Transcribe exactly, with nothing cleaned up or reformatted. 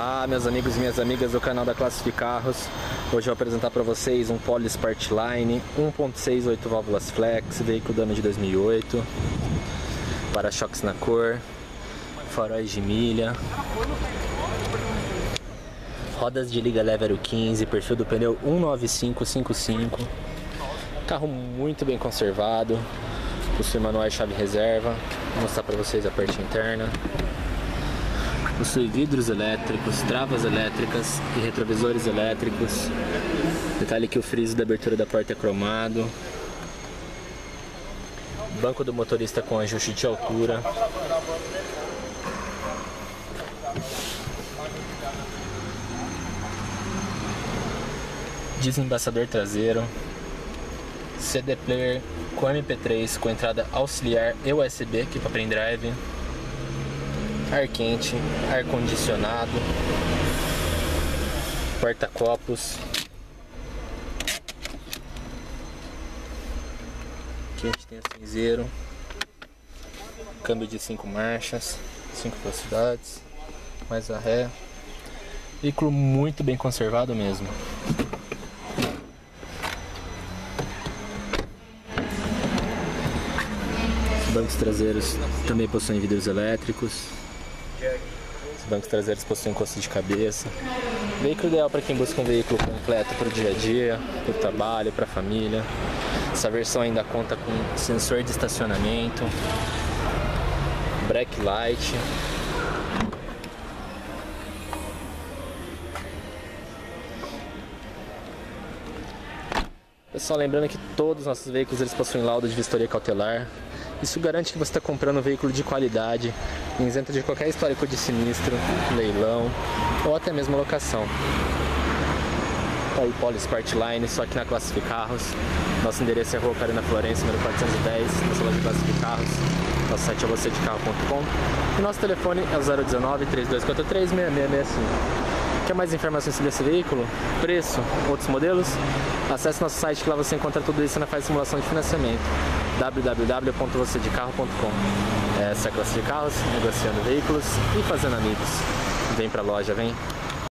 Olá, meus amigos e minhas amigas do canal da Classificarros. Hoje eu vou apresentar para vocês um Polo Sportline um ponto seis, oito válvulas flex, veículo do ano de dois mil e oito, para-choques na cor, faróis de milha, rodas de liga leve aro quinze, perfil do pneu um nove cinco cinco cinco, carro muito bem conservado, possui manual e chave reserva. Vou mostrar para vocês a parte interna. Possui vidros elétricos, travas elétricas e retrovisores elétricos. Detalhe que o friso da abertura da porta é cromado. Banco do motorista com ajuste de altura. Desembaçador traseiro. C D player com M P três com entrada auxiliar e U S B aqui para pendrive. Ar quente, ar condicionado, porta-copos. Aqui a gente tem o cinzeiro, câmbio de cinco marchas, cinco velocidades, mais a ré. Veículo muito bem conservado mesmo. Os bancos traseiros também possuem vidros elétricos. Os bancos traseiros possuem encosto de cabeça. O veículo ideal para quem busca um veículo completo para o dia a dia, para o trabalho, para a família. Essa versão ainda conta com sensor de estacionamento, brake light. Pessoal, lembrando que todos os nossos veículos eles possuem laudo de vistoria cautelar. Isso garante que você está comprando um veículo de qualidade, isento de qualquer histórico de sinistro, leilão ou até mesmo locação. Tá aí o Polo Sportline, só aqui na Classificarros. Nosso endereço é Rua Carina Florença, número quatrocentos e dez, na sala de Classificarros. Nosso site é voce de carro ponto com e nosso telefone é o zero um nove, três dois quatro três, seis seis seis cinco. Quer mais informações sobre esse veículo, preço, outros modelos? Acesse nosso site que lá você encontra tudo isso e ainda faz simulação de financiamento. w w w ponto voce de carro ponto com. Essa é a Classificarros, negociando veículos e fazendo amigos. Vem pra loja, vem!